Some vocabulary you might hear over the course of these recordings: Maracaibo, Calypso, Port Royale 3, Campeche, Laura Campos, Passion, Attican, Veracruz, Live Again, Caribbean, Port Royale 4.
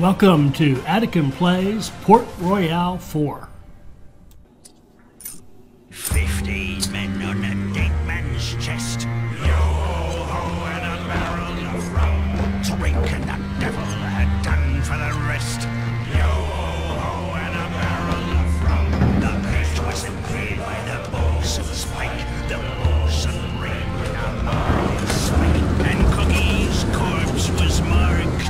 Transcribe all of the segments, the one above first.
Welcome to Attican Plays Port Royale 4. 15 men on a dead man's chest. Yo-ho and a barrel of rum. Drink and the devil had done for the rest. Yo-ho and a barrel of rum. The beast was impaled by the balls of spike. The balls of rain and a marl of spike. And Cookie's corpse was marked.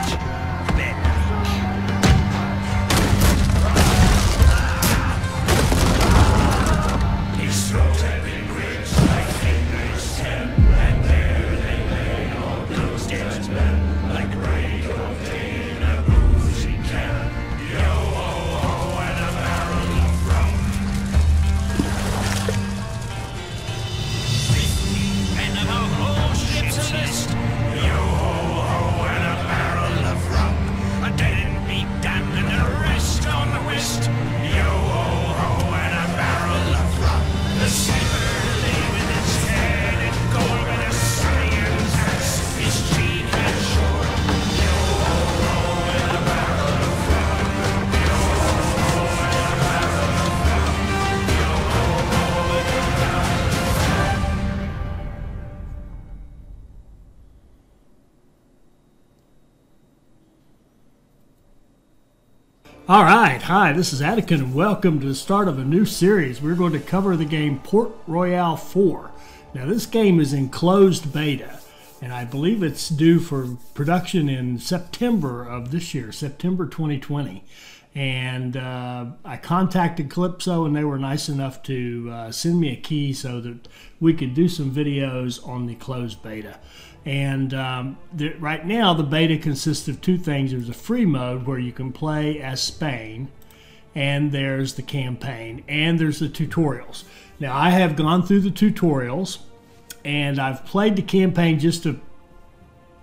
All right, hi, this is Attican and welcome to the start of a new series. We're going to cover the game Port Royale 4. Now this game is in closed beta and I believe it's due for production in September of this year, September 2020. And I contacted Calypso and they were nice enough to send me a key so that we could do some videos on the closed beta. And right now the beta consists of two things. There's a free mode where you can play as Spain, and there's the campaign, and there's the tutorials. Now I have gone through the tutorials and I've played the campaign just a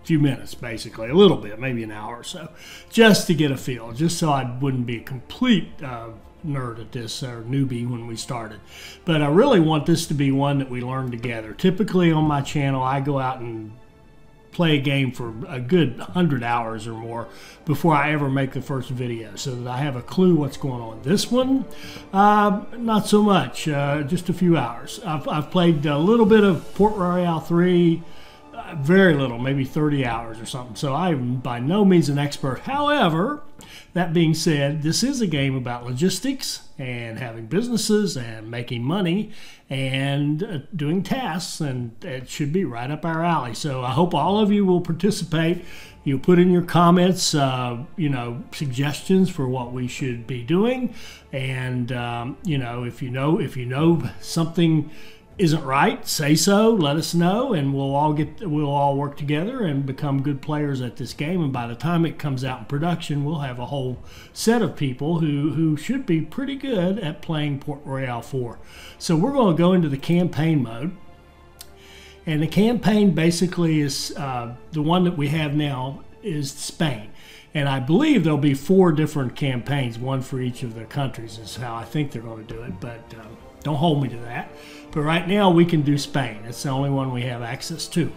few minutes, basically a little bit, maybe an hour or so, just to get a feel, just so I wouldn't be a complete nerd at this, or newbie when we started. But I really want this to be one that we learn together. Typically on my channel I go out and play a game for a good 100 hours or more before I ever make the first video, so that I have a clue what's going on. This one, not so much, just a few hours. I've played a little bit of Port Royale 3, very little, maybe 30 hours or something, so I'm by no means an expert. However, that being said, this is a game about logistics and having businesses and making money and doing tasks, and it should be right up our alley. So I hope all of you will participate. You'll put in your comments, you know, suggestions for what we should be doing, and you know, if you know something isn't right, say so, let us know, and we'll all work together and become good players at this game. And by the time it comes out in production, we'll have a whole set of people who should be pretty good at playing Port Royale 4. So we're going to go into the campaign mode, and the campaign basically is the one that we have now is Spain. And I believe there'll be four different campaigns, one for each of the countries is how I think they're going to do it, but don't hold me to that. But right now we can do Spain. It's the only one we have access to.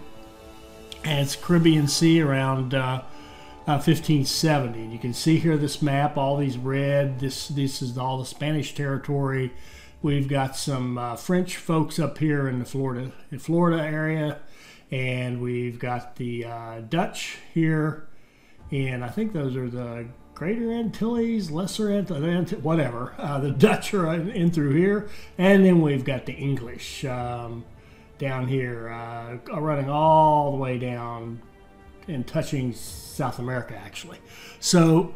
And it's Caribbean Sea around 1570. And you can see here this map, all these red, this is all the Spanish territory. We've got some French folks up here in the Florida area. And we've got the Dutch here. And I think those are the Greater Antilles, Lesser Antilles, whatever. The Dutch are in through here. And then we've got the English down here, running all the way down and touching South America, actually. So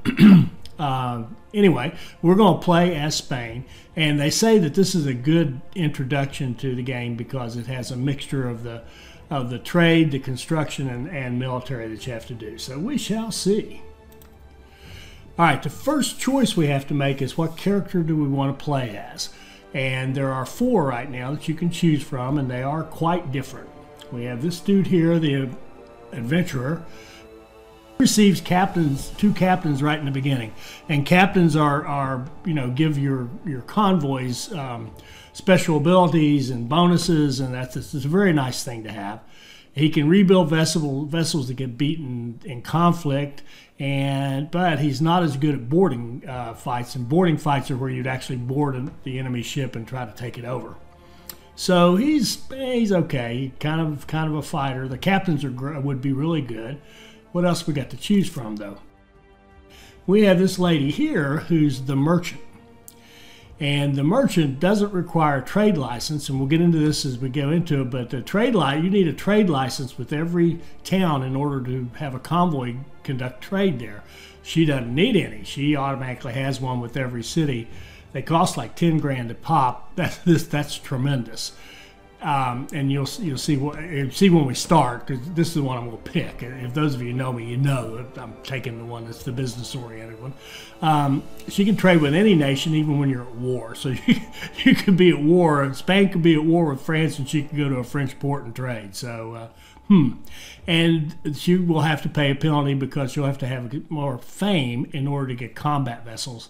anyway, we're going to play as Spain. And they say that this is a good introduction to the game because it has a mixture of the trade, the construction, and military that you have to do. So we shall see. All right, the first choice we have to make is what character do we want to play as? And there are four right now that you can choose from, and they are quite different. We have this dude here, the adventurer. He receives captains, two captains right in the beginning. And captains are you know, give your convoys special abilities and bonuses, and it's a very nice thing to have. He can rebuild vessels that get beaten in conflict, but he's not as good at boarding fights, and boarding fights are where you'd actually board the enemy ship and try to take it over. So he's okay, kind of a fighter. The captains would be really good. What else we got to choose from though? We have this lady here who's the merchant, and the merchant doesn't require a trade license, and we'll get into this as we go into it. But the you need a trade license with every town in order to have a convoy conduct trade there. She doesn't need any. She automatically has one with every city. They cost like 10 grand a pop. That's tremendous. And you'll see when we start, because this is the one I'm going to pick. If those of you know me, you know that I'm taking the one that's the business-oriented one. So you can trade with any nation, even when you're at war. So you could be at war, and Spain could be at war with France, and she could go to a French port and trade. So, and she will have to pay a penalty because you'll have to have more fame in order to get combat vessels.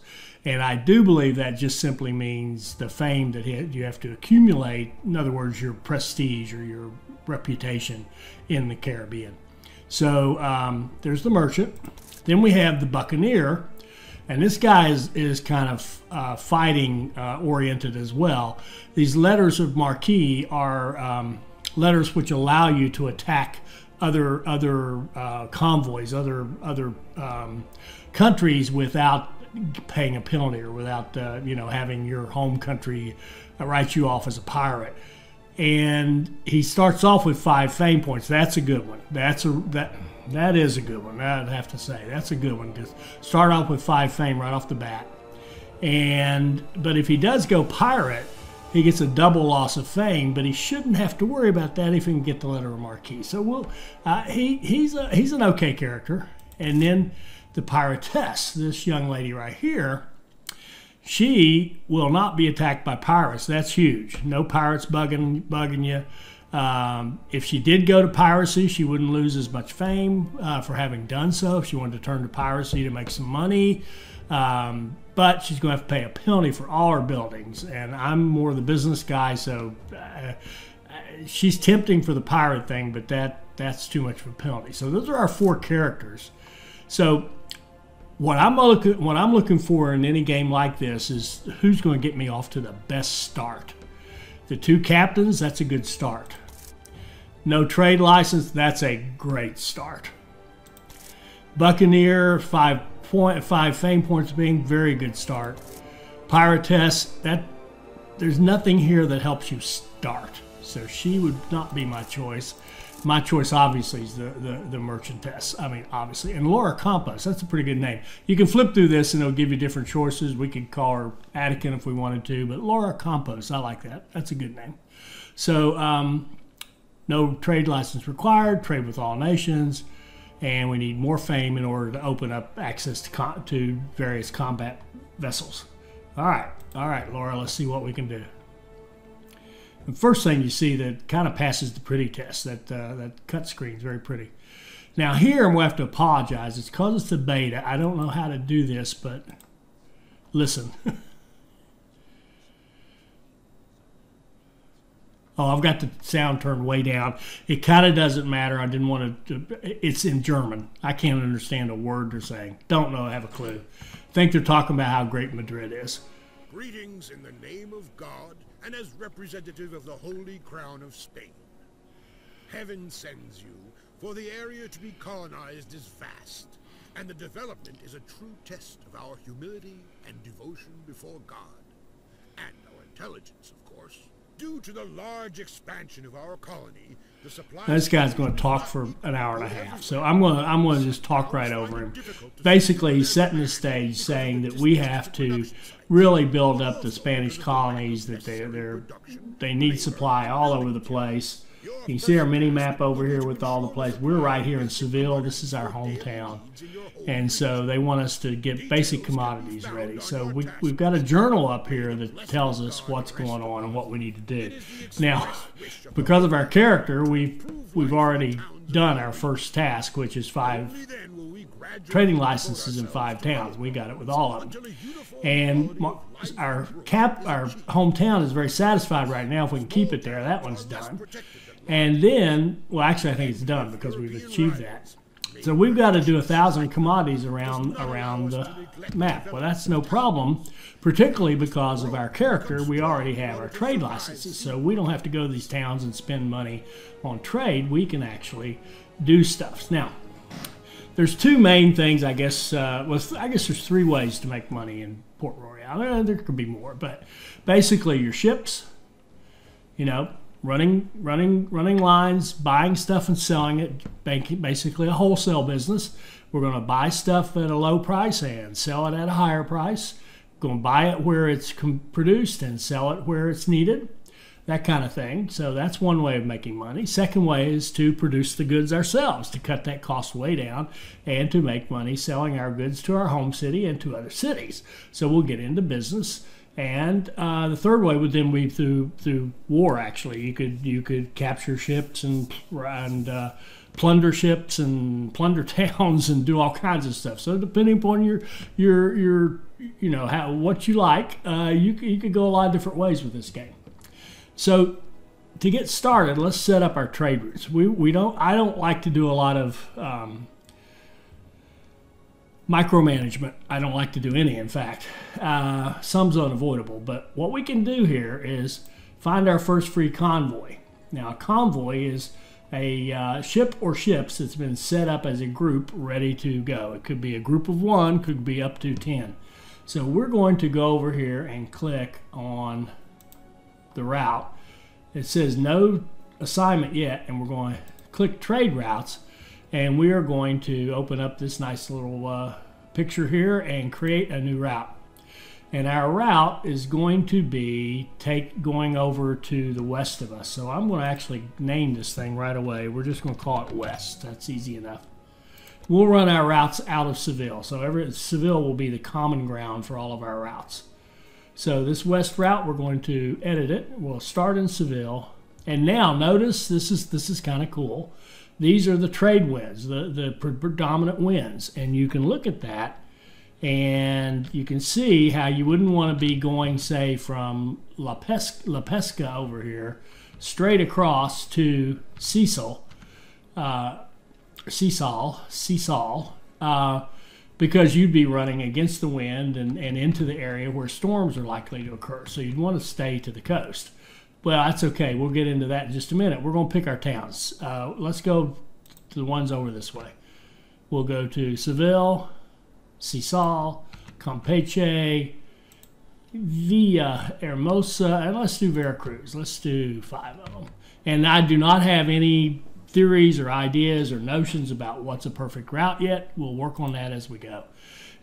And I do believe that just simply means the fame that you have to accumulate. In other words, your prestige or your reputation in the Caribbean. So there's the merchant. Then we have the buccaneer. And this guy is kind of fighting oriented as well. These letters of marque are letters which allow you to attack other convoys, other countries without paying a penalty, or without you know, having your home country write you off as a pirate. And he starts off with 5 fame points. That's a good one. That is a good one, I'd have to say. That's a good one. Just start off with 5 fame right off the bat. But if he does go pirate, he gets a double loss of fame, but he shouldn't have to worry about that if he can get the letter of marque. So he's an okay character. And then the piratess, this young lady right here, she will not be attacked by pirates. That's huge. No pirates bugging you. If she did go to piracy, she wouldn't lose as much fame for having done so. If she wanted to turn to piracy to make some money, but she's going to have to pay a penalty for all her buildings. And I'm more the business guy, so she's tempting for the pirate thing, but that's too much of a penalty. So those are our 4 characters. So what I'm looking for in any game like this is who's going to get me off to the best start. The 2 captains, that's a good start. No trade license, that's a great start. Buccaneer, 5 fame points being very good start. Piratess, there's nothing here that helps you start, so she would not be my choice. My choice, obviously, is the merchantess. I mean, obviously. And Laura Campos, that's a pretty good name. You can flip through this, and it'll give you different choices. We could call her Attican if we wanted to, but Laura Campos, I like that. That's a good name. So no trade license required, trade with all nations, and we need more fame in order to open up access to various combat vessels. All right, Laura, let's see what we can do. The first thing you see that kind of passes the pretty test, that cut screen is very pretty. Now here I'm going to have to apologize. It's because it's the beta. I don't know how to do this, but listen. Oh, I've got the sound turned way down. It kind of doesn't matter. I didn't want to. It's in German. I can't understand a word they're saying. Don't know. I have a clue. I think they're talking about how great Madrid is. Greetings in the name of God and as representative of the Holy Crown of Spain. Heaven sends you, for the area to be colonized is vast, and the development is a true test of our humility and devotion before God, and our intelligence, of course. Due to the large expansion of our colony, the supply... Now, this guy's going to talk for an hour and a half, so I'm going to just talk right over him. Basically, he's setting the stage, saying that we have to really build up the Spanish colonies, that they need supply all over the place. You see our mini map over here with all the places. We're right here in Seville. This is our hometown. And so they want us to get basic commodities ready. So we've got a journal up here that tells us what's going on and what we need to do. Now, because of our character, we've already done our first task, which is 5 trading licenses in 5 towns. We got it with all of them. And our hometown is very satisfied right now. If we can keep it there, that one's done. And then, well, actually, I think it's done because we've achieved that. So we've got to do 1,000 commodities around the map. Well, that's no problem, particularly because of our character. We already have our trade licenses, so we don't have to go to these towns and spend money on trade. We can actually do stuff. Now, there's two main things, I guess. I guess there's three ways to make money in Port Royale. There could be more, but basically your ships, you know, running lines, buying stuff and selling it, basically a wholesale business. We're going to buy stuff at a low price and sell it at a higher price. We're going to buy it where it's produced and sell it where it's needed, that kind of thing. So that's one way of making money. Second way is to produce the goods ourselves, to cut that cost way down and to make money selling our goods to our home city and to other cities. So we'll get into business. And the third way would then be through war. Actually, you could capture ships and plunder ships and plunder towns and do all kinds of stuff. So depending upon your you know what you like, you could go a lot of different ways with this game. So to get started, let's set up our trade routes. I don't like to do a lot of micromanagement. I don't like to do any, in fact. Some's unavoidable, but what we can do here is find our first free convoy. Now, a convoy is a ship or ships that's been set up as a group ready to go. It could be a group of one, could be up to 10. So we're going to go over here and click on the route. It says no assignment yet, and we're going to click trade routes. And we are going to open up this nice little picture here and create a new route. And our route is going to be going over to the west of us. So I'm going to actually name this thing right away. We're just going to call it West. That's easy enough. We'll run our routes out of Seville. So Seville will be the common ground for all of our routes. So this west route, we're going to edit it. We'll start in Seville. And now notice this is kind of cool. These are the trade winds, the predominant winds, and you can look at that and you can see how you wouldn't want to be going, say, from La Pesca over here straight across to Sisal, because you'd be running against the wind and into the area where storms are likely to occur. So you'd want to stay to the coast. Well, that's okay. We'll get into that in just a minute. We're going to pick our towns. Let's go to the ones over this way. We'll go to Seville, Sisal, Campeche, Villa Hermosa, and let's do Veracruz. Let's do 5 of them. And I do not have any theories or ideas or notions about what's a perfect route yet. We'll work on that as we go.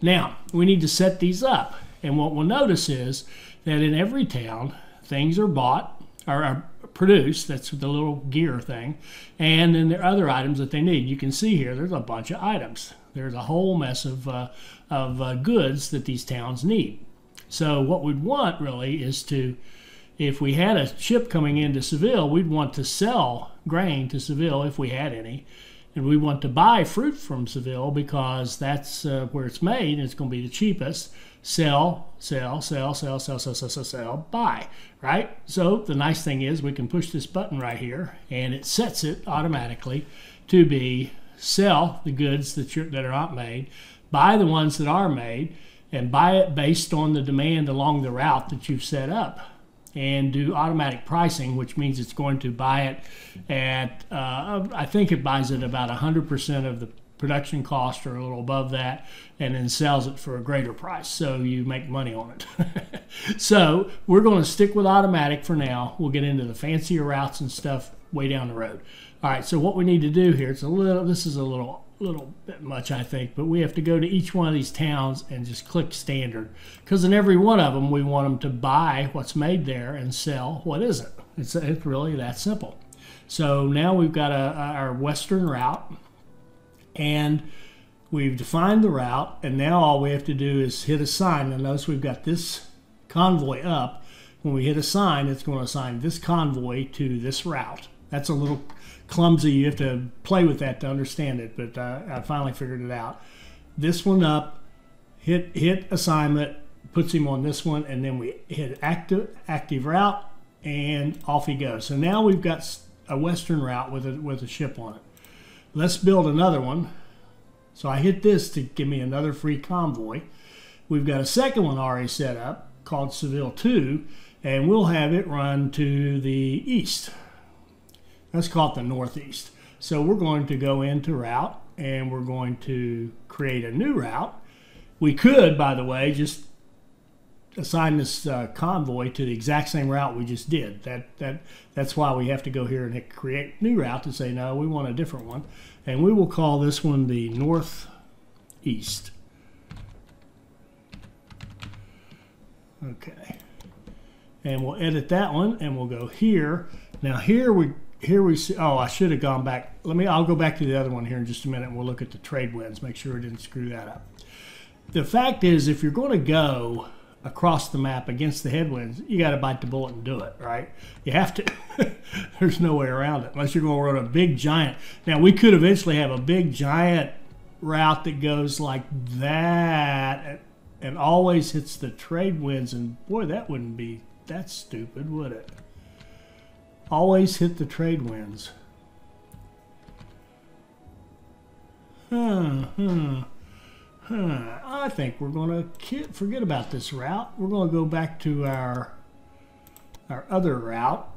Now, we need to set these up. And what we'll notice is that in every town, things are bought, or produced, that's the little gear thing, and then there are other items that they need. You can see here, there's a bunch of items. There's a whole mess of goods that these towns need. So what we'd want really is to, if we had a ship coming into Seville, we'd want to sell grain to Seville if we had any, and we want to buy fruit from Seville because that's where it's made and it's going to be the cheapest. Sell, buy, right? So the nice thing is we can push this button right here and it sets it automatically to be sell the goods that are not made, buy the ones that are made, and buy it based on the demand along the route that you've set up, and do automatic pricing, which means it's going to buy it at, I think it buys it about 100% of the production cost or a little above that, and then sells it for a greater price, so you make money on it. So we're going to stick with automatic for now. We'll get into the fancier routes and stuff way down the road. All right, so what we need to do here, this is a little bit much, I think, but we have to go to each one of these towns and just click standard, because in every one of them we want them to buy what's made there and sell what isn't. It's really that simple. So now we've got our western route, and we've defined the route, and now all we have to do is hit assign. And notice we've got this convoy up. When we hit assign, it's going to assign this convoy to this route. That's a little clumsy. You have to play with that to understand it, but I finally figured it out. This one up, hit assignment, puts him on this one, and then we hit active route, and off he goes. So now we've got a western route with a ship on it. Let's build another one. So I hit this to give me another free convoy. We've got a second one already set up called Seville 2, and we'll have it run to the east. Let's call it the northeast. So we're going to go into route, and we're going to create a new route. We could, by the way, just assign this convoy to the exact same route we just did. That's why we have to go here and hit create new route to say, no, we want a different one. And we will call this one the northeast. Okay. And we'll edit that one, and we'll go here. Now here we see, oh, I should have gone back. I'll go back to the other one here in just a minute, and we'll look at the trade winds, make sure I didn't screw that up. The fact is, if you're going to go across the map against the headwinds, you got to bite the bullet and do it, right? You have to. There's no way around it unless you're going to run a big giant. Now, we could eventually have a big giant route that goes like that and always hits the trade winds, and boy, that wouldn't be that stupid, would it? Always hit the trade winds. I think we're going to forget about this route. We're going to go back to our other route,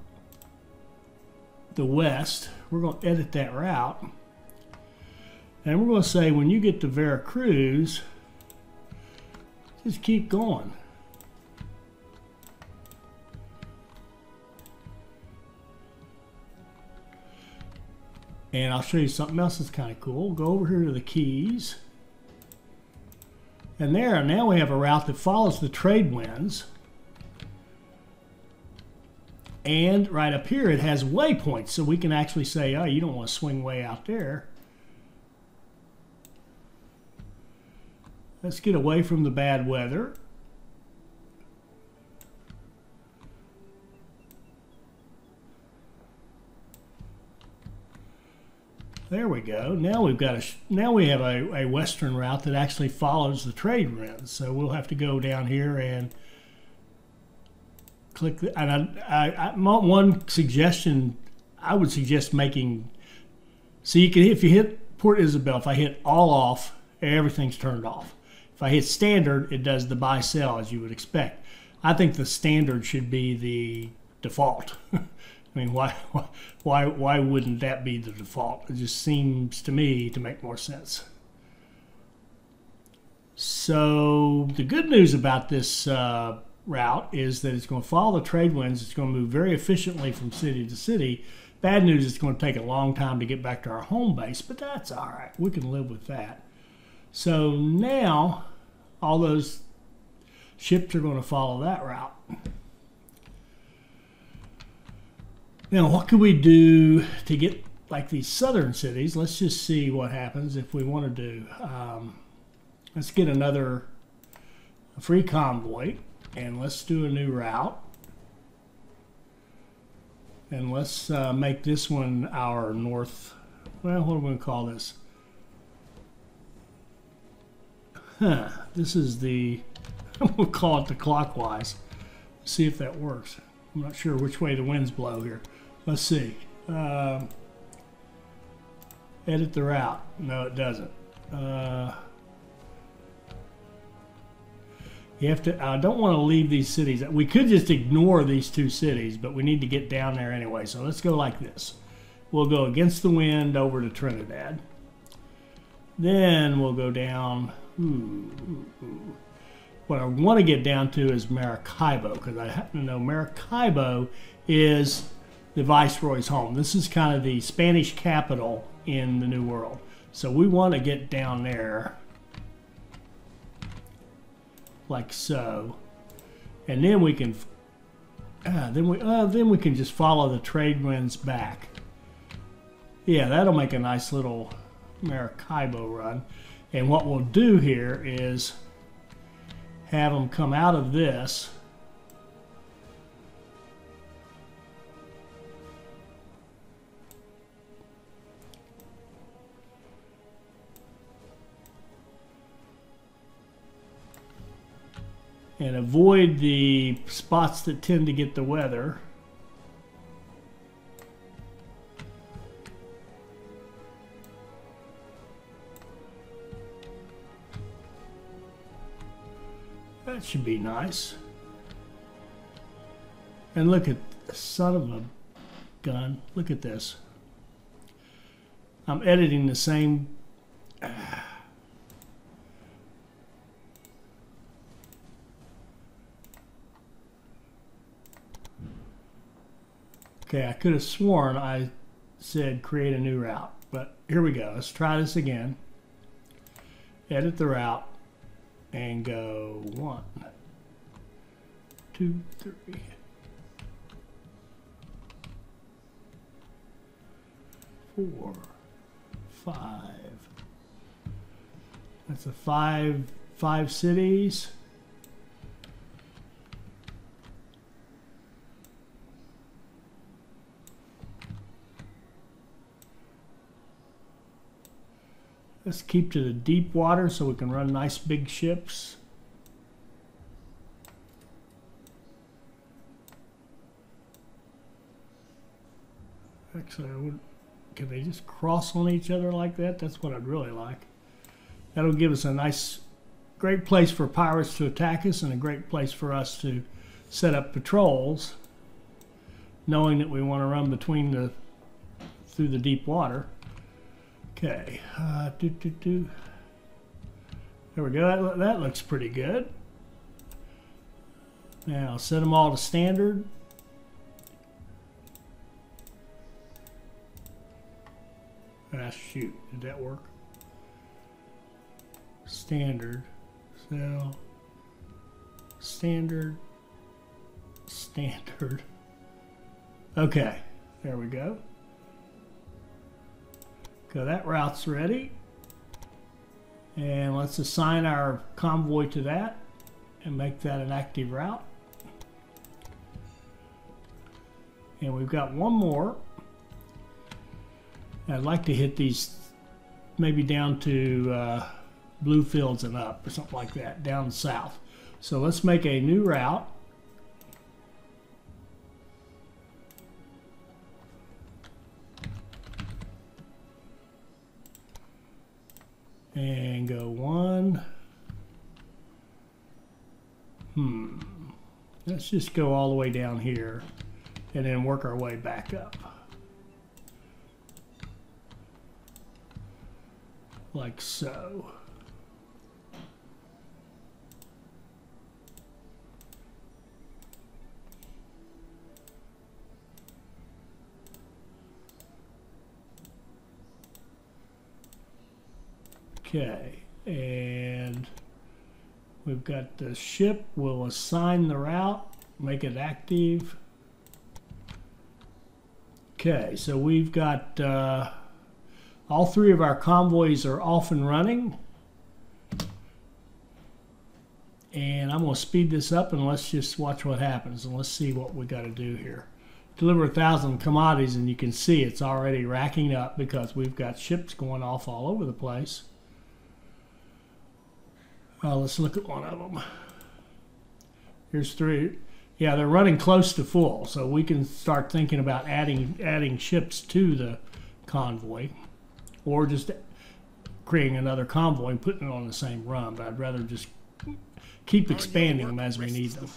the west. We're going to edit that route. And we're going to say when you get to Veracruz, just keep going. And I'll show you something else that's kind of cool. Go over here to the Keys. And there, now we have a route that follows the trade winds. And right up here, it has waypoints. So we can actually say, oh, you don't want to swing way out there. Let's get away from the bad weather. There we go. Now we've got now we have a western route that actually follows the trade winds. So we'll have to go down here and click. One suggestion I would suggest making. So you can, if you hit Port Isabel, if I hit all off, everything's turned off. If I hit standard, it does the buy sell as you would expect. I think the standard should be the default. I mean, why wouldn't that be the default? It just seems to me to make more sense. So the good news about this route is that it's going to follow the trade winds. It's going to move very efficiently from city to city. Bad news, it's going to take a long time to get back to our home base, but that's all right. We can live with that. So now all those ships are going to follow that route. Now, what could we do to get like these southern cities? Let's just see what happens if we want to do. Let's get another free convoy, and let's do a new route. And let's make this one our north. Well, what are we going to call this? This is the, we'll call it the clockwise. See if that works. I'm not sure which way the winds blow here. Let's see. Edit the route. No, it doesn't. You have to. I don't want to leave these cities. We could just ignore these two cities, but we need to get down there anyway. So let's go like this. We'll go against the wind over to Trinidad. Then we'll go down. What I want to get down to is Maracaibo, because I happen to know Maracaibo is the Viceroy's home. This is kind of the Spanish capital in the New World. So we want to get down there like so. And then we can then we can just follow the trade winds back. Yeah, that'll make a nice little Maracaibo run. And what we'll do here is have them come out of this and avoid the spots that tend to get the weather. That should be nice. And look at the son of a gun. Look at this. I'm editing the same. Okay, I could have sworn I said create a new route, but here we go. Let's try this again. Edit the route and go 1, 2, 3. Four, five. That's a five cities. Let's keep to the deep water so we can run nice big ships. Actually, I would. Can they just cross on each other like that? That's what I'd really like. That'll give us a nice, great place for pirates to attack us and a great place for us to set up patrols, knowing that we want to run between the, through the deep water. Okay, there we go, that looks pretty good. Now, set them all to standard. Ah, shoot, did that work? Standard, so standard, standard. Okay, there we go. So that route's ready. And let's assign our convoy to that and make that an active route. And we've got one more. I'd like to hit these maybe down to blue fields and up or something like that, down south. So let's make a new route. And go 1. Let's just go all the way down here and then work our way back up. Like so. Okay, and we've got the ship. We'll assign the route, make it active. Okay, so we've got all three of our convoys are off and running. And I'm going to speed this up and let's just watch what happens and let's see what we got to do here. Deliver 1,000 commodities, and you can see it's already racking up because we've got ships going off all over the place. Let's look at one of them. Here's 3. Yeah, they're running close to full, so we can start thinking about adding ships to the convoy, or just creating another convoy and putting it on the same run. But I'd rather just keep expanding them as we need them.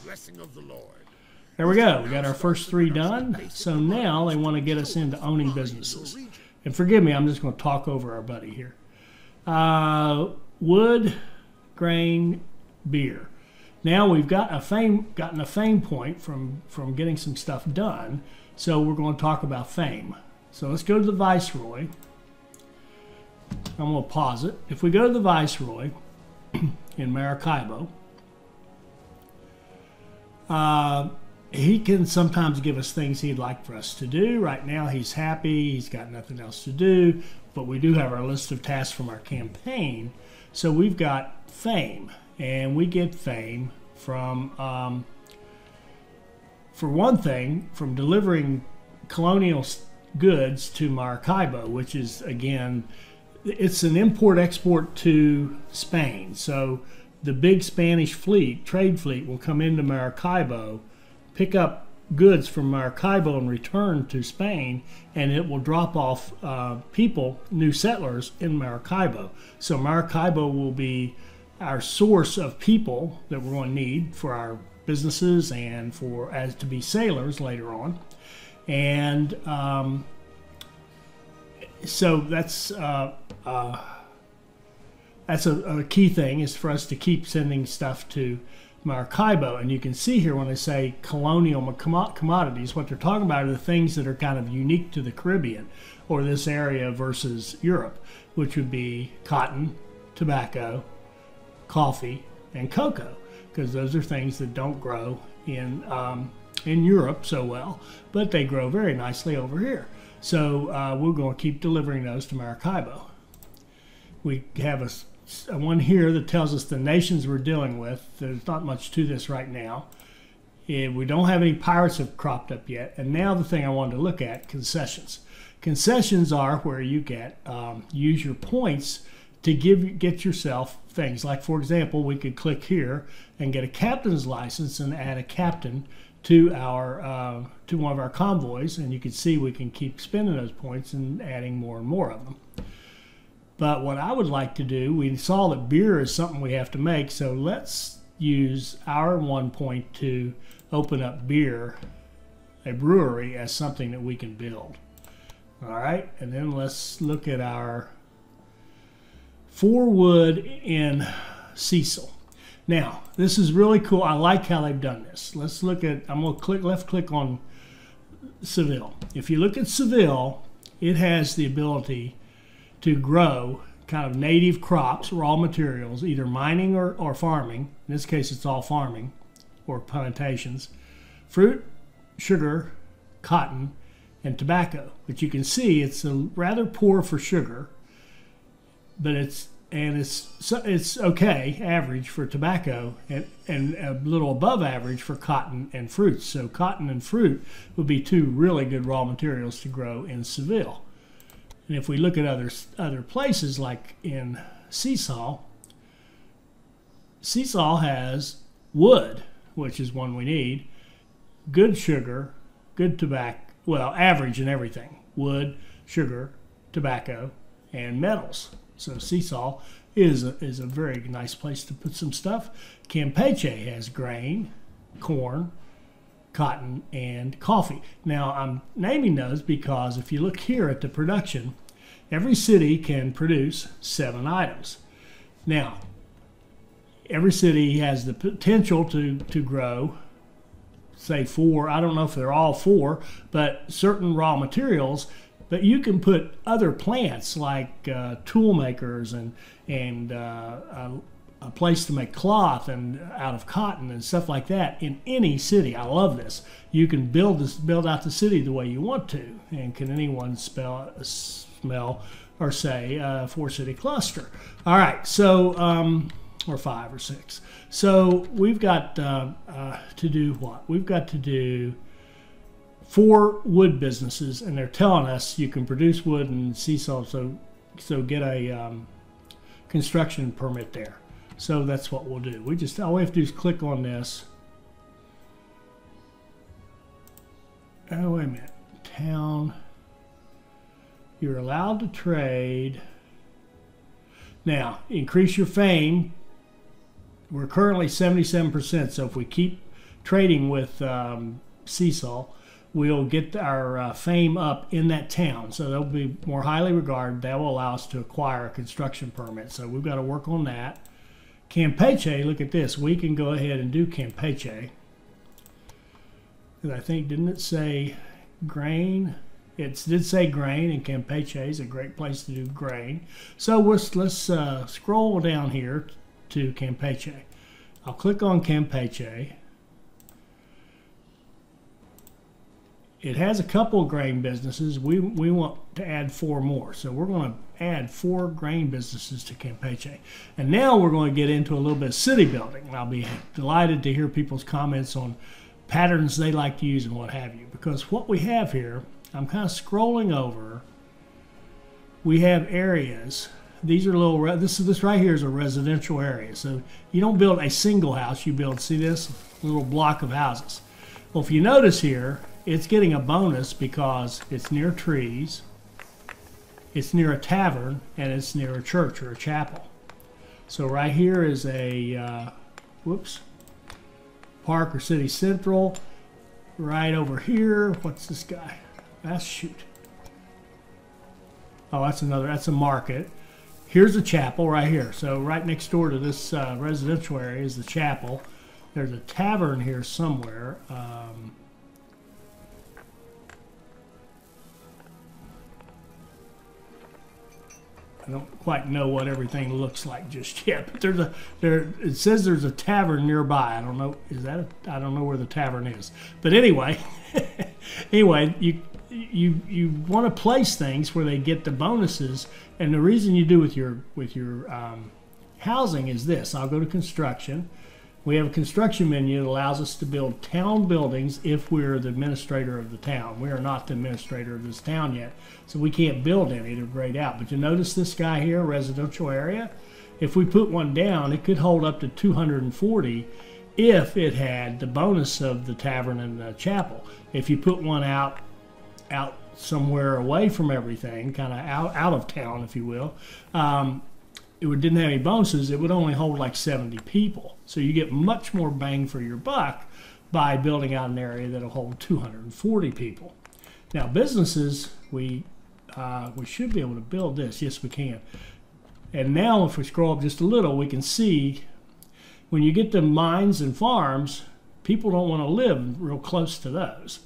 There we go. We got our first 3 done. So now they want to get us into owning businesses. And forgive me, I'm just going to talk over our buddy here. Wood, grain, beer. Now we've got a gotten a fame point from getting some stuff done, so we're going to talk about fame. So let's go to the Viceroy. I'm going to pause it. If we go to the Viceroy in Maracaibo, he can sometimes give us things he'd like for us to do. Right now he's happy, he's got nothing else to do, but we do have our list of tasks from our campaign. So we've got fame, and we get fame from, for one thing, from delivering colonial goods to Maracaibo, which is, again, it's an import-export to Spain. So the big Spanish fleet, trade fleet, will come into Maracaibo, pick up goods from Maracaibo and return to Spain, and it will drop off people, new settlers in Maracaibo. So Maracaibo will be our source of people that we're going to need for our businesses and for as to be sailors later on. And so that's a key thing, is for us to keep sending stuff to Maracaibo. And you can see here when I say colonial commodities, what they're talking about are the things that are kind of unique to the Caribbean or this area versus Europe, which would be cotton, tobacco, coffee, and cocoa, because those are things that don't grow in Europe so well, but they grow very nicely over here. So we're going to keep delivering those to Maracaibo. We have a one here that tells us the nations we're dealing with. There's not much to this right now. We don't have any pirates have cropped up yet. And now the thing I wanted to look at, concessions. Concessions are where you get use your points to get yourself things. Like, for example, we could click here and get a captain's license and add a captain to our to one of our convoys, and you can see we can keep spending those points and adding more and more of them. But what I would like to do, we saw that beer is something we have to make, so let's use our 1 point to open up beer, a brewery, as something that we can build. All right, and then let's look at our 4 wood in Cecil. Now, this is really cool. I like how they've done this. Let's look at, I'm going to left click on Seville. If you look at Seville, it has the ability to grow kind of native crops, raw materials, either mining or farming. In this case, it's all farming or plantations. Fruit, sugar, cotton, and tobacco. But you can see it's rather poor for sugar, but it's okay, average for tobacco, and a little above average for cotton and fruits. So cotton and fruit would be two really good raw materials to grow in Seville. And if we look at other places, like in Sisal, Sisal has wood, which is one we need, good sugar, good tobacco, well, average in everything, wood, sugar, tobacco, and metals. So Sisal is a very nice place to put some stuff. Campeche has grain, corn, cotton, and coffee. Now I'm naming those because if you look here at the production, every city can produce 7 items. Now, every city has the potential to grow, say 4, I don't know if they're all 4, but certain raw materials. But you can put other plants like tool makers and a place to make cloth and out of cotton and stuff like that in any city. I love this. You can build out the city the way you want to. And can anyone smell or say 4 city cluster? All right, so or 5 or 6. So we've got to do what? We've got to do 4 wood businesses, and they're telling us you can produce wood and Sisal, so get a construction permit there. So that's what we'll do. We just, all we have to do is click on this. Oh, wait a minute. Town. You're allowed to trade. Now, increase your fame. We're currently 77%, so if we keep trading with Sisal, we'll get our fame up in that town, so they'll be more highly regarded. That will allow us to acquire a construction permit, so we've got to work on that. Campeche, look at this. We can go ahead and do Campeche. And I think, didn't it say grain? It did say grain, and Campeche is a great place to do grain. So let's scroll down here to Campeche. I'll click on Campeche. It has a couple of grain businesses. We want to add 4 more. So we're going to add 4 grain businesses to Campeche. And now we're going to get into a little bit of city building. And I'll be delighted to hear people's comments on patterns they like to use and what have you. Because what we have here, I'm kind of scrolling over. We have areas. These are little, this right here is a residential area. So you don't build a single house. You build, see this, little block of houses. Well, if you notice here, it's getting a bonus because it's near trees, it's near a tavern, and it's near a church or a chapel. So right here is a park or city central. Right over here, what's this guy? That's shoot. Oh, that's another. That's a market. Here's a chapel right here. So right next door to this residential area is the chapel. There's a tavern here somewhere. I don't quite know what everything looks like just yet, but there's a It says there's a tavern nearby. I don't know. Is that? I don't know where the tavern is. But anyway, you want to place things where they get the bonuses, and the reason you do with your housing is this. I'll go to construction. We have a construction menu that allows us to build town buildings if we're the administrator of the town. We are not the administrator of this town yet, so we can't build any to grade out. But you notice this guy here, residential area. If we put one down, it could hold up to 240 if it had the bonus of the tavern and the chapel. If you put one out somewhere away from everything, kind of out of town, if you will, it didn't have any bonuses. It would only hold like 70 people. So you get much more bang for your buck by building out an area that'll hold 240 people. Now businesses, we should be able to build this. Yes, we can. And now if we scroll up just a little, we can see when you get to mines and farms, people don't want to live real close to those.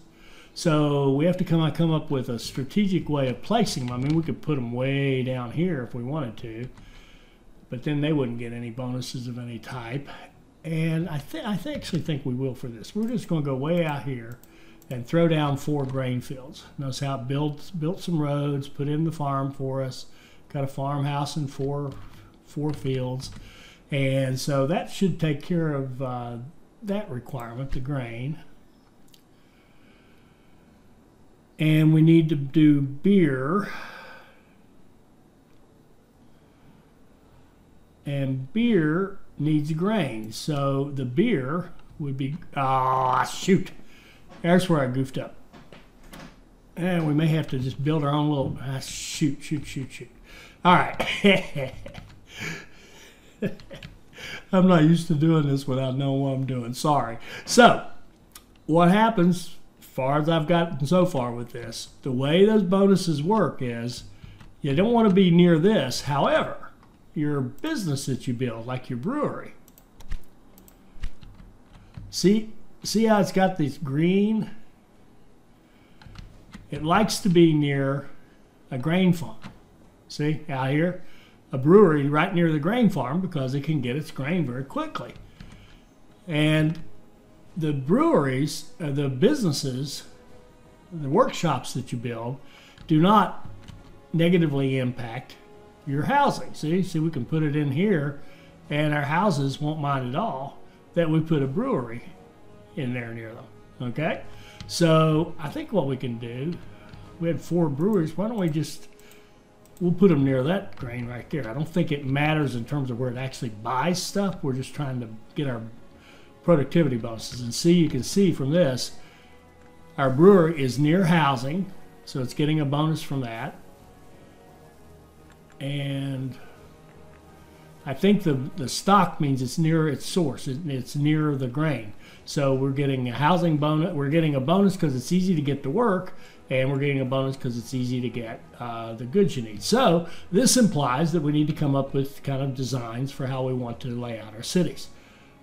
So we have to come up with a strategic way of placing them. I mean, we could put them way down here if we wanted to, but then they wouldn't get any bonuses of any type. And I actually think we will for this. We're just going to go way out here and throw down 4 grain fields. Notice how it built some roads, put in the farm for us, got a farmhouse and four fields. And so that should take care of that requirement, the grain. And we need to do beer. And beer needs grain, so the beer would be shoot, that's where I goofed up. And we may have to just build our own little shoot. All right. I'm not used to doing this without knowing what I'm doing. Sorry. So what happens, as far as I've gotten so far with this, the way those bonuses work is you don't want to be near this. However, your business that you build, like your brewery. See how it's got this green? It likes to be near a grain farm. See, out here, a brewery right near the grain farm because it can get its grain very quickly. And the breweries, the businesses, the workshops that you build do not negatively impact your housing. See, we can put it in here and our houses won't mind at all that we put a brewery in there near them. Okay, so I think what we can do, we had 4 breweries, why don't we just, we'll put them near that grain right there. I don't think it matters in terms of where it actually buys stuff. We're just trying to get our productivity bonuses. And see, you can see from this, our brewery is near housing, so it's getting a bonus from that. And I think the stock means it's near its source. It's near the grain. So we're getting a housing bonus. We're getting a bonus because it's easy to get to work. And we're getting a bonus because it's easy to get the goods you need. So this implies that we need to come up with kind of designs for how we want to lay out our cities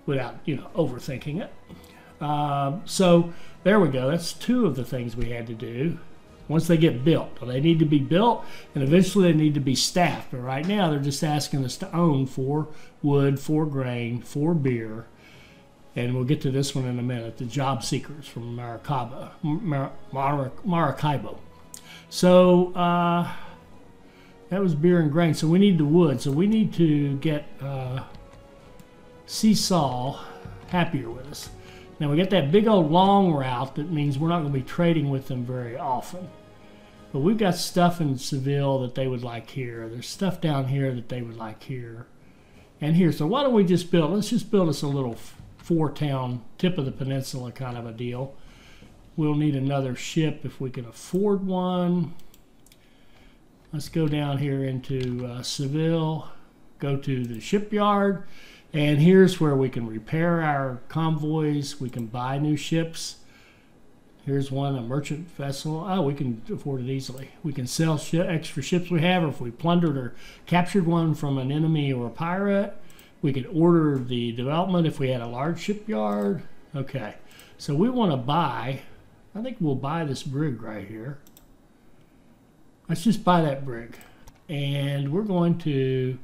without, you know, overthinking it. So there we go. That's 2 of the things we had to do. Once they get built, they need to be built, and eventually they need to be staffed. But right now, they're just asking us to own 4 wood, 4 grain, 4 beer, and we'll get to this one in a minute. The job seekers from Maracaibo. So that was beer and grain. So we need the wood. So we need to get Seesaw happier with us. Now we get that big old long route that means we're not going to be trading with them very often. But we've got stuff in Seville that they would like here. There's stuff down here that they would like here and here. So why don't we just build, let's just build us a little 4-town tip of the peninsula kind of a deal. We'll need another ship if we can afford one. Let's go down here into Seville go to the shipyard, and here's where we can repair our convoys. We can buy new ships. Here's one, a merchant vessel. Oh, we can afford it easily. We can sell extra ships we have, or if we plundered or captured one from an enemy or a pirate. We could order the development if we had a large shipyard. Okay, so we want to buy. I think we'll buy this brig right here. Let's just buy that brig. And we're going to...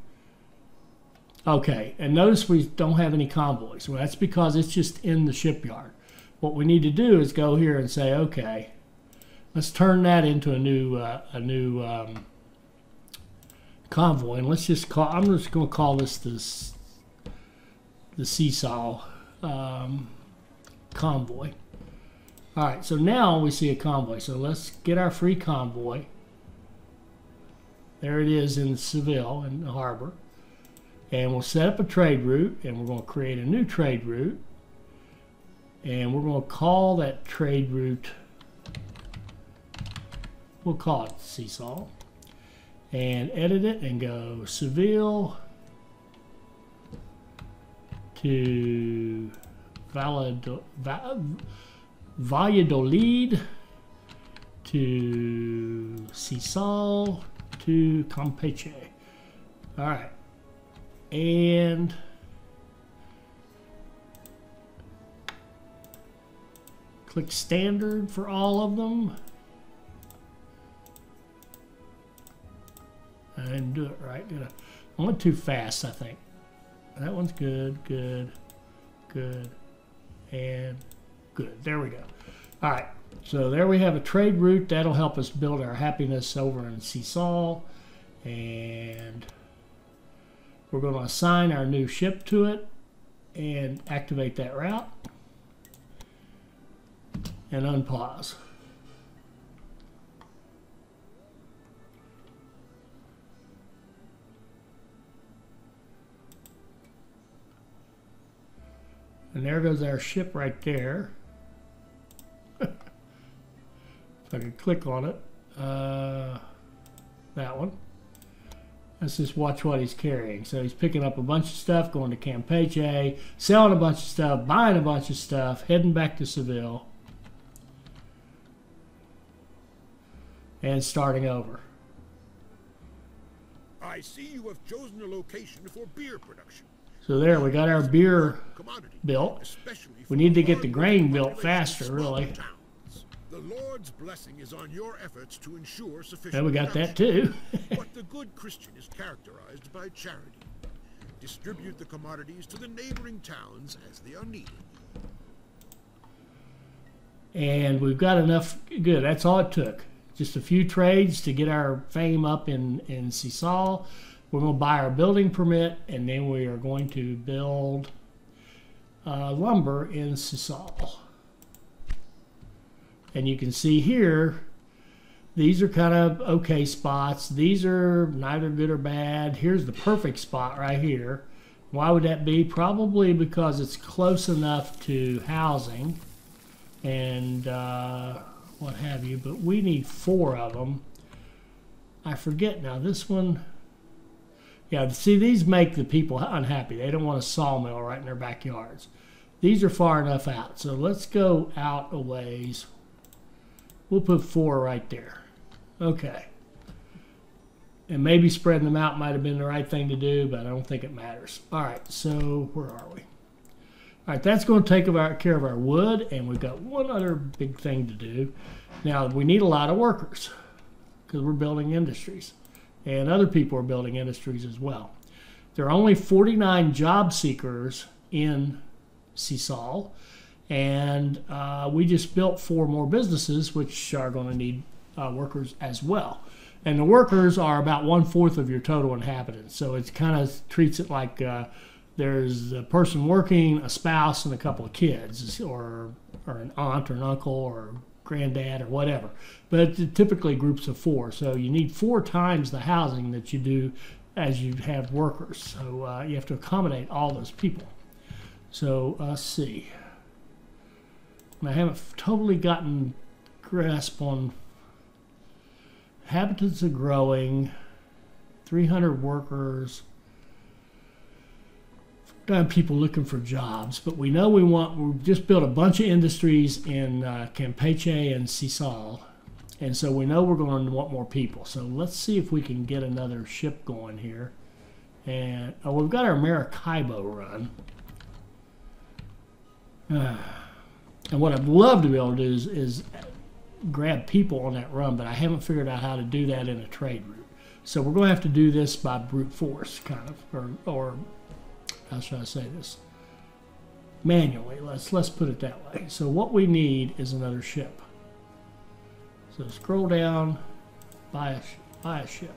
Okay, and notice we don't have any convoys. Well, that's because it's just in the shipyard. What we need to do is go here and say, okay, let's turn that into a new convoy, and let's just call. I'm just going to call this the Seesaw convoy. All right, so now we see a convoy. So let's get our free convoy. There it is in Seville in the harbor, and we'll set up a trade route, and we're going to create a new trade route. And we're going to call that trade route, we'll call it Seesaw, and edit it and go Seville to Valladolid to Seesaw to Campeche. All right. And... click standard for all of them and do it right. I went too fast, I think. That one's good, good, good, and good. There we go. All right, so there we have a trade route. That'll help us build our happiness over in Seesaw, and we're going to assign our new ship to it and activate that route. And unpause. And there goes our ship right there. If I could click on it, that one. Let's just watch what he's carrying. So he's picking up a bunch of stuff, going to Campeche, selling a bunch of stuff, buying a bunch of stuff, heading back to Seville. And starting over. I see you have chosen a location for beer production. So there, we got our beer built. We need to get the grain built faster, really. The Lord's blessing is on your efforts to ensure sufficient. And we got that too. But the good Christian is characterized by charity. Distribute the commodities to the neighboring towns as they are needed. And we've got enough. Good. That's all it took. Just a few trades to get our fame up in Seesaw. We're going to buy our building permit, and then we are going to build lumber in Seesaw. And you can see here, these are kind of okay spots. These are neither good or bad. Here's the perfect spot right here. Why would that be? Probably because it's close enough to housing and... what have you, but we need 4 of them. I forget now, this one, yeah, see, these make the people unhappy. They don't want a sawmill right in their backyards. These are far enough out, so let's go out a ways. We'll put 4 right there. Okay, and maybe spreading them out might have been the right thing to do, but I don't think it matters. All right, so where are we? All right, that's going to take care of our wood, and we've got one other big thing to do. Now, we need a lot of workers because we're building industries, and other people are building industries as well. There are only 49 job seekers in Seesaw, and we just built 4 more businesses, which are going to need workers as well. And the workers are about 1/4 of your total inhabitants, so it kind of treats it like... there's a person working, a spouse, and a couple of kids, or an aunt or an uncle or granddad or whatever. But it's typically groups of 4, so you need 4 times the housing that you do as you have workers. So you have to accommodate all those people. So let's see. And I haven't totally gotten grasp on inhabitants are growing, 300 workers. don't have people looking for jobs, but we know we want, we just built a bunch of industries in Campeche and Sisal, and so we know we're going to want more people. So let's see if we can get another ship going here. And oh, we've got our Maracaibo run. And what I'd love to be able to do is grab people on that run, but I haven't figured out how to do that in a trade route. So we're going to have to do this by brute force, kind of, or how should I say this? Manually. Let's put it that way. So what we need is another ship. So scroll down, buy a ship.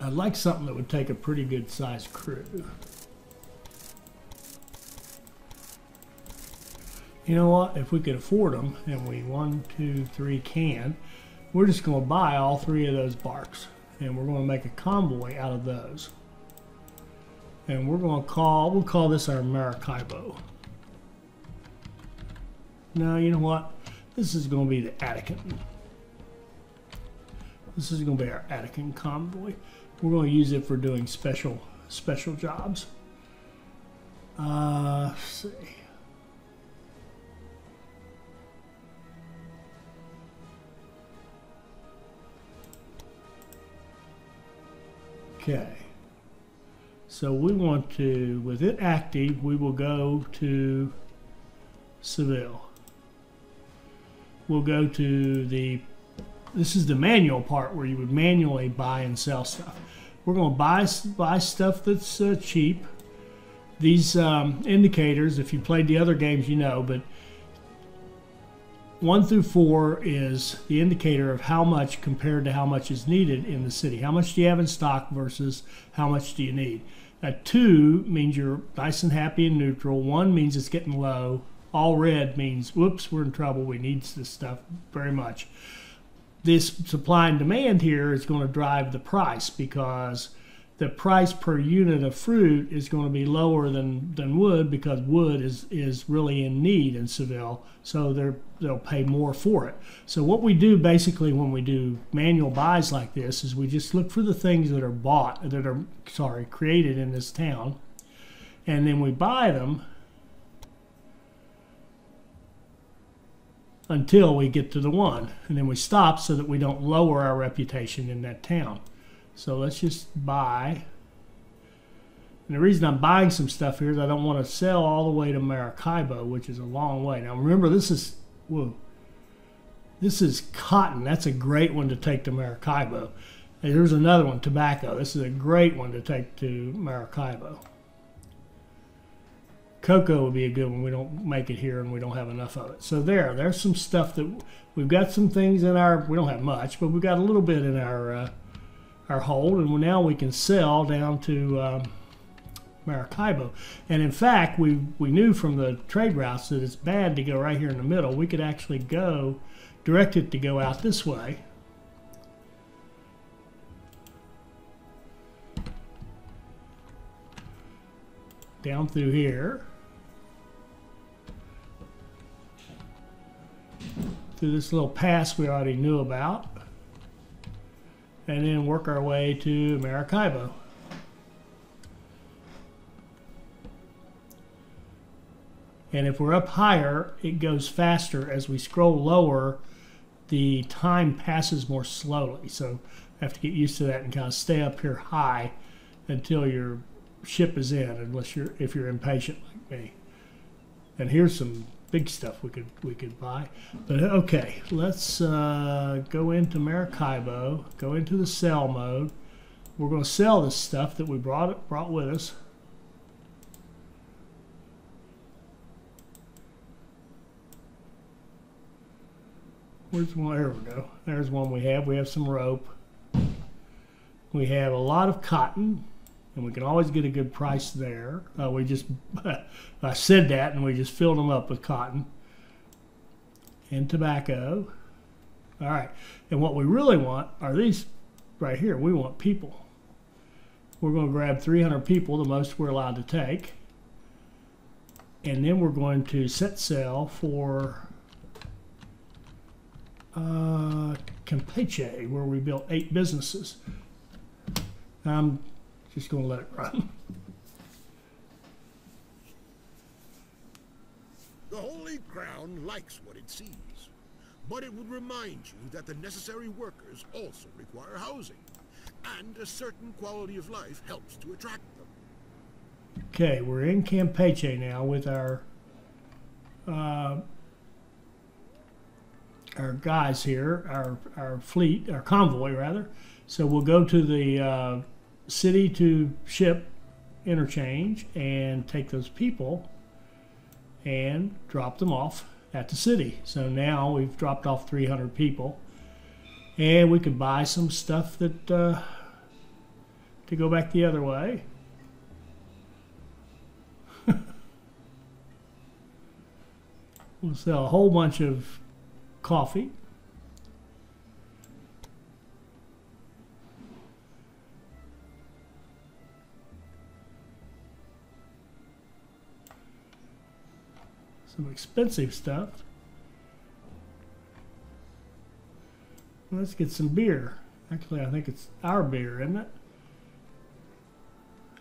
I'd like something that would take a pretty good sized crew. You know what? If we could afford them, and we 1, 2, 3 can, we're just going to buy all 3 of those barks, and we're going to make a convoy out of those. And we're going to call, we'll call this our Maracaibo. No, you know what? This is going to be the Attican. This is going to be our Attican convoy. We're going to use it for doing special jobs. Let's see. Okay, so we want to, with it active, we will go to Seville. We'll go to the, this is the manual part where you would manually buy and sell stuff. We're going to buy stuff that's cheap. These indicators, if you played the other games, you know, but 1 through 4 is the indicator of how much compared to how much is needed in the city. How much do you have in stock versus how much do you need? A 2 means you're nice and happy and neutral. 1 means it's getting low. All red means, whoops, we're in trouble. We need this stuff very much. This supply and demand here is going to drive the price, because the price per unit of fruit is going to be lower than wood, because wood is really in need in Seville, so they'll pay more for it. So what we do basically when we do manual buys like this is we just look for the things that are created in this town, and then we buy them until we get to the 1, and then we stop so that we don't lower our reputation in that town. So let's just buy. And the reason I'm buying some stuff here is I don't want to sell all the way to Maracaibo, which is a long way. Now remember, this is, whoa, this is cotton. That's a great one to take to Maracaibo. And here's another one, tobacco. This is a great one to take to Maracaibo. Cocoa would be a good one. We don't make it here and we don't have enough of it. So there's some stuff that we've got, some things in our, we don't have much, but we've got a little bit in our hold, and now we can sell down to Maracaibo. And in fact, we knew from the trade routes that it's bad to go right here in the middle. We could actually go, direct it to go out this way. Down through here. Through this little pass we already knew about. And then work our way to Maracaibo. And if we're up higher, it goes faster. As we scroll lower, the time passes more slowly. So I have to get used to that and kind of stay up here high until your ship is in, unless you're, if you're impatient like me. And here's some big stuff we could buy, but okay, let's go into Maracaibo, go into the sell mode. We're going to sell this stuff that we brought with us. Where's one? There we go. There's one we have. We have some rope. We have a lot of cotton. And we can always get a good price there. We just, I said that, and we just filled them up with cotton and tobacco. All right, and what we really want are these right here. We want people. We're going to grab 300 people, the most we're allowed to take. And then we're going to set sail for Campeche, where we built 8 businesses. Just going to let it run. The Holy Crown likes what it sees, but it would remind you that the necessary workers also require housing, and a certain quality of life helps to attract them. Okay, we're in Campeche now with our guys here, our fleet, our convoy rather. So we'll go to the city to ship interchange and take those people and drop them off at the city. So now we've dropped off 300 people, and we could buy some stuff that to go back the other way. We'll sell a whole bunch of coffee. Some expensive stuff. Let's get some beer. Actually, I think it's our beer, isn't it?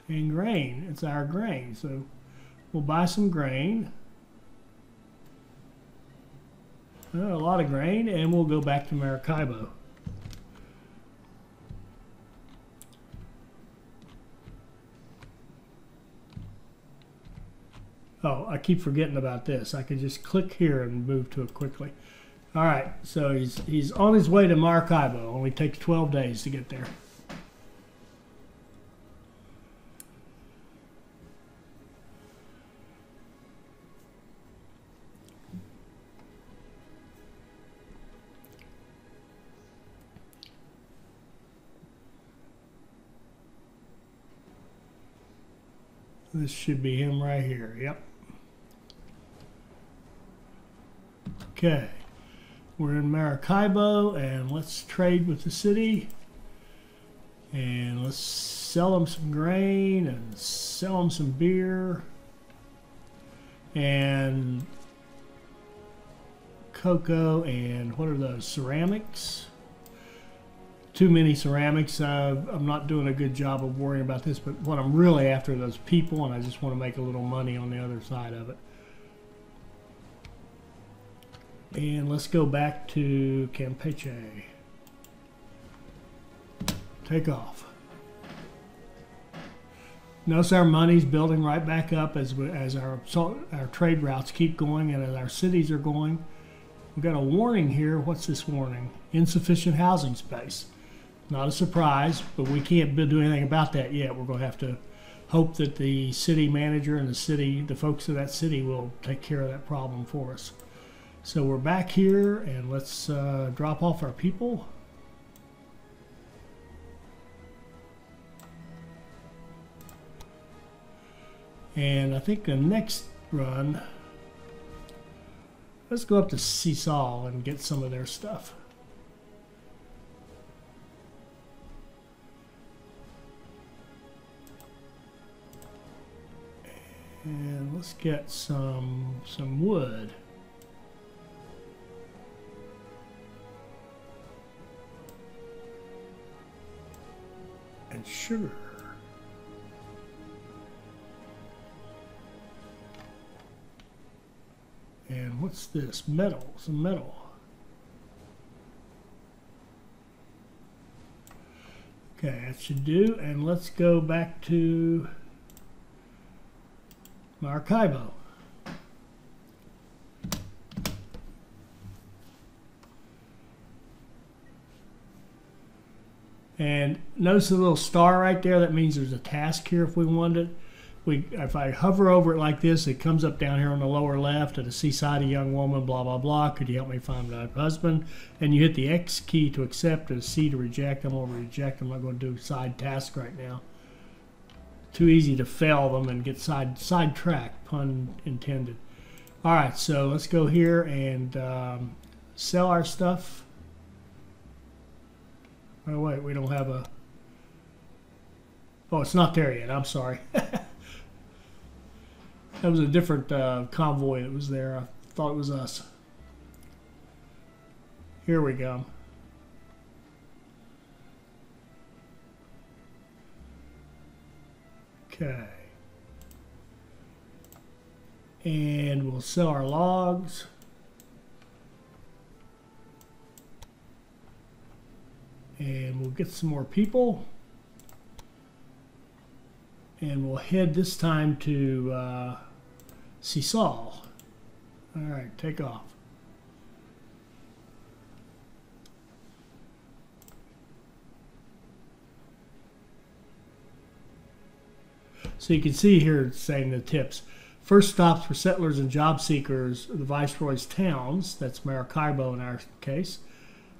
And grain. It's our grain. So we'll buy some grain. A lot of grain, and we'll go back to Maracaibo. Oh, I keep forgetting about this. I could just click here and move to it quickly. All right, so he's on his way to Maracaibo. Only takes 12 days to get there. This should be him right here. Yep. Okay, we're in Maracaibo, and let's trade with the city, and let's sell them some grain and sell them some beer and cocoa. And what are those? Ceramics. Too many ceramics. I'm not doing a good job of worrying about this, but what I'm really after are those people, and I just want to make a little money on the other side of it. And let's go back to Campeche. Take off. Notice our money's building right back up as our trade routes keep going and as our cities are going. We've got a warning here. What's this warning? Insufficient housing space. Not a surprise, but we can't do anything about that yet. We're going to have to hope that the city manager and the folks of that city will take care of that problem for us. So we're back here, and let's drop off our people. And I think the next run, let's go up to Seesaw and get some of their stuff. And let's get some wood. And sugar. And what's this? Metal. Some metal. Okay, that should do. And let's go back to Maracaibo. And notice the little star right there. That means there's a task here if we wanted it. If I hover over it like this, it comes up down here on the lower left at a seaside, a young woman, blah, blah, blah. Could you help me find my husband? And you hit the X key to accept and C to reject. I'm going to reject. I'm not going to do side tasks right now. Too easy to fail them and get sidetracked, pun intended. All right, so let's go here and sell our stuff. Oh, wait, we don't have a... Oh, it's not there yet. I'm sorry. That was a different convoy that was there. I thought it was us. Here we go. Okay. and we'll sell our logs. And we'll get some more people. And we'll head this time to Seesaw. Alright, take off. So you can see here it's saying the tips. First stops for settlers and job seekers of the Viceroy's towns. That's Maracaibo in our case.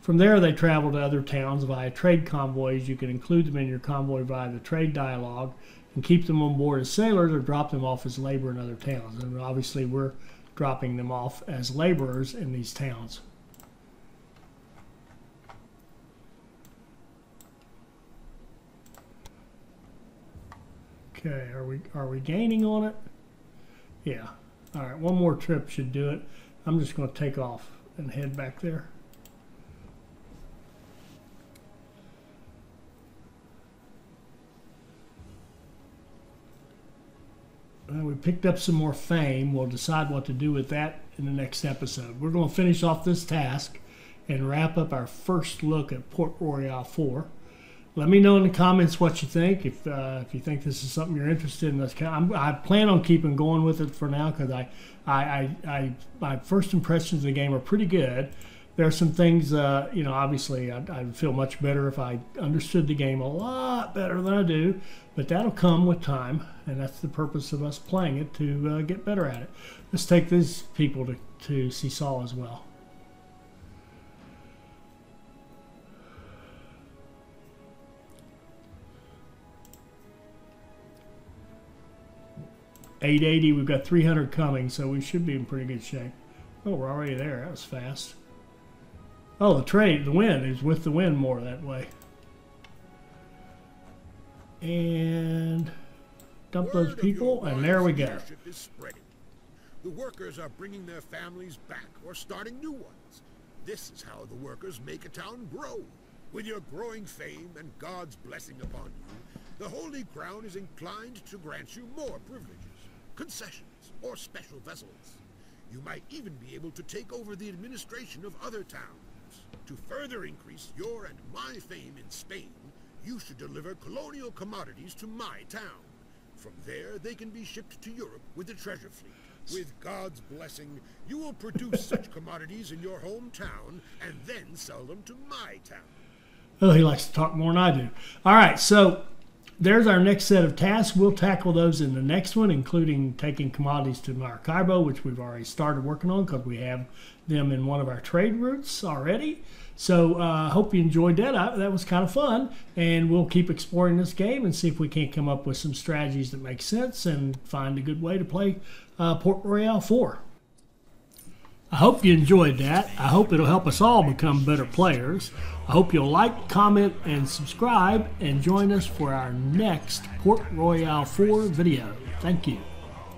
From there, they travel to other towns via trade convoys. You can include them in your convoy via the trade dialogue and keep them on board as sailors or drop them off as labor in other towns. And obviously, we're dropping them off as laborers in these towns. Okay, are we gaining on it? Yeah. All right, one more trip should do it. I'm just going to take off and head back there. We picked up some more fame. We'll decide what to do with that in the next episode. We're going to finish off this task and wrap up our first look at Port Royale 4. Let me know in the comments what you think. If you think this is something you're interested in, I plan on keeping going with it for now because my first impressions of the game are pretty good. There are some things, you know, obviously I'd feel much better if I understood the game a lot better than I do, but that'll come with time, and that's the purpose of us playing it, to get better at it. Let's take these people to Seesaw as well. $880, we've got 300 coming, so we should be in pretty good shape. Oh, we're already there. That was fast. Oh, the wind is with the wind more that way. And dump those people, and there we go. The workers are bringing their families back or starting new ones. This is how the workers make a town grow. With your growing fame and God's blessing upon you, the Holy Crown is inclined to grant you more privileges, concessions, or special vessels. You might even be able to take over the administration of other towns. To further increase your and my fame in Spain, you should deliver colonial commodities to my town. From there, they can be shipped to Europe with the treasure fleet. With God's blessing, you will produce such commodities in your hometown and then sell them to my town. Oh, he likes to talk more than I do. All right, so there's our next set of tasks. We'll tackle those in the next one, including taking commodities to Maracaibo, which we've already started working on because we have them in one of our trade routes already. So I hope you enjoyed that. That was kind of fun, and we'll keep exploring this game and see if we can't come up with some strategies that make sense and find a good way to play Port Royale 4. I hope you enjoyed that. I hope it'll help us all become better players. I hope you'll like, comment, and subscribe, and join us for our next Port Royale 4 video. Thank you.